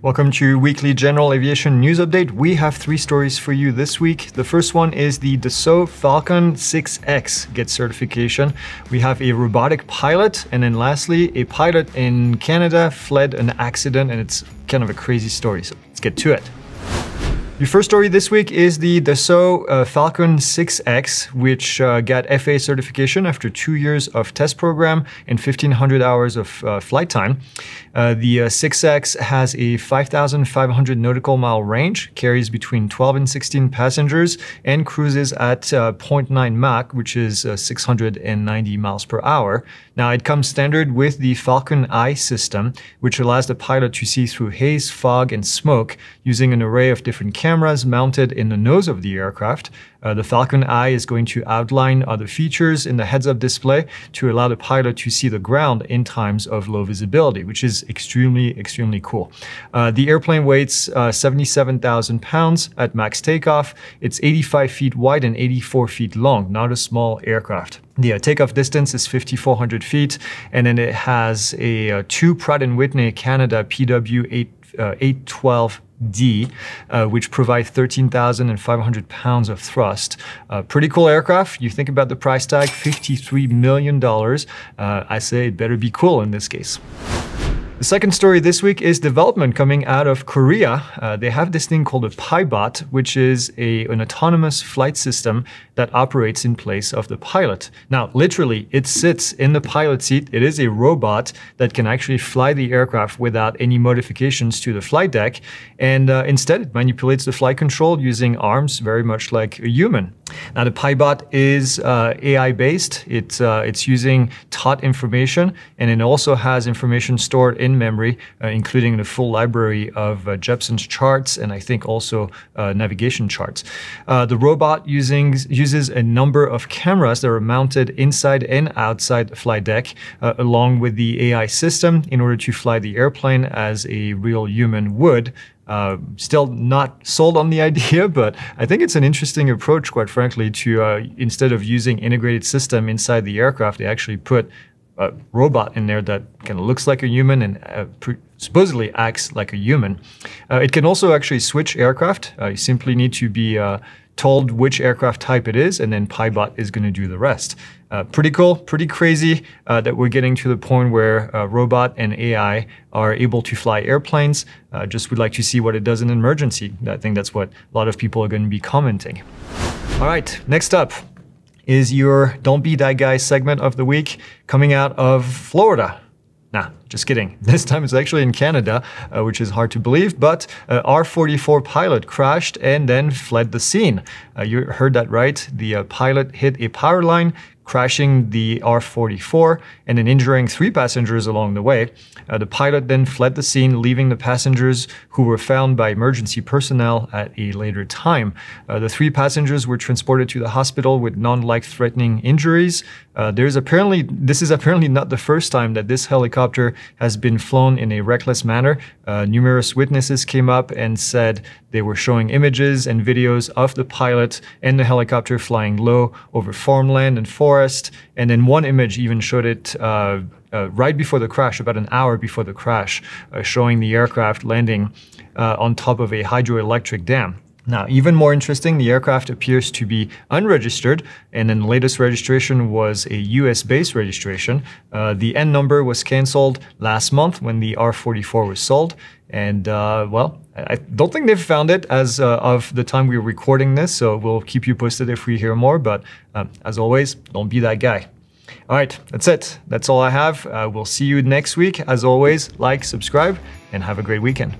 Welcome to weekly general aviation news update. We have three stories for you this week. The first one is the Dassault Falcon 6X gets certification. We have a robotic pilot, and then lastly, a pilot in Canada fled an accident, and it's kind of a crazy story, so let's get to it. The first story this week is the Dassault Falcon 6X, which got FAA certification after 2 years of test program and 1,500 hours of flight time. The 6X has a 5,500 nautical mile range, carries between 12 and 16 passengers, and cruises at 0.9 Mach, which is 690 miles per hour. Now, it comes standard with the Falcon Eye system, which allows the pilot to see through haze, fog, and smoke using an array of different cameras mounted in the nose of the aircraft. The Falcon Eye is going to outline other features in the heads-up display to allow the pilot to see the ground in times of low visibility, which is extremely cool. The airplane weighs 77,000 pounds at max takeoff. It's 85 feet wide and 84 feet long, not a small aircraft. The takeoff distance is 5,400 feet, and then it has a two Pratt & Whitney Canada PW812D, which provides 13,500 pounds of thrust. Pretty cool aircraft. You think about the price tag, $53 million. I say it better be cool in this case. The second story this week is development coming out of Korea. They have this thing called a PIBOT, which is an autonomous flight system that operates in place of the pilot. Now, literally, it sits in the pilot seat. It is a robot that can actually fly the aircraft without any modifications to the flight deck. And instead, it manipulates the flight control using arms, very much like a human. Now, the PIBOT is AI-based. It's using taught information, and it also has information stored in memory, including the full library of Jeppesen charts, and I think also navigation charts. The robot uses a number of cameras that are mounted inside and outside the flight deck, along with the AI system, in order to fly the airplane as a real human would. Still not sold on the idea, but I think it's an interesting approach, quite frankly, to instead of using integrated system inside the aircraft, they actually put a robot in there that kind of looks like a human and supposedly acts like a human. It can also actually switch aircraft. You simply need to be told which aircraft type it is, and then PIBOT is going to do the rest. Pretty cool, pretty crazy that we're getting to the point where robot and AI are able to fly airplanes. Just would like to see what it does in an emergency. I think that's what a lot of people are going to be commenting. All right, next up is your Don't Be That Guy segment of the week, coming out of Florida. Nah, just kidding. This time it's actually in Canada, which is hard to believe, but R44 pilot crashed and then fled the scene. You heard that right. The pilot hit a power line, crashing the R44 and then injuring 3 passengers along the way. The pilot then fled the scene, leaving the passengers, who were found by emergency personnel at a later time. The 3 passengers were transported to the hospital with non-life-threatening injuries. This is apparently not the first time that this helicopter has been flown in a reckless manner. Numerous witnesses came up and said they were showing images and videos of the pilot and the helicopter flying low over farmland and forest. And then one image even showed it right before the crash, about an hour before the crash, showing the aircraft landing on top of a hydroelectric dam. Now, even more interesting, the aircraft appears to be unregistered, and then the latest registration was a US-based registration. The N number was canceled last month when the R44 was sold, and well, I don't think they've found it as of the time we were recording this, so we'll keep you posted if we hear more, but as always, don't be that guy. All right, that's it. That's all I have. We'll see you next week. As always, like, subscribe, and have a great weekend.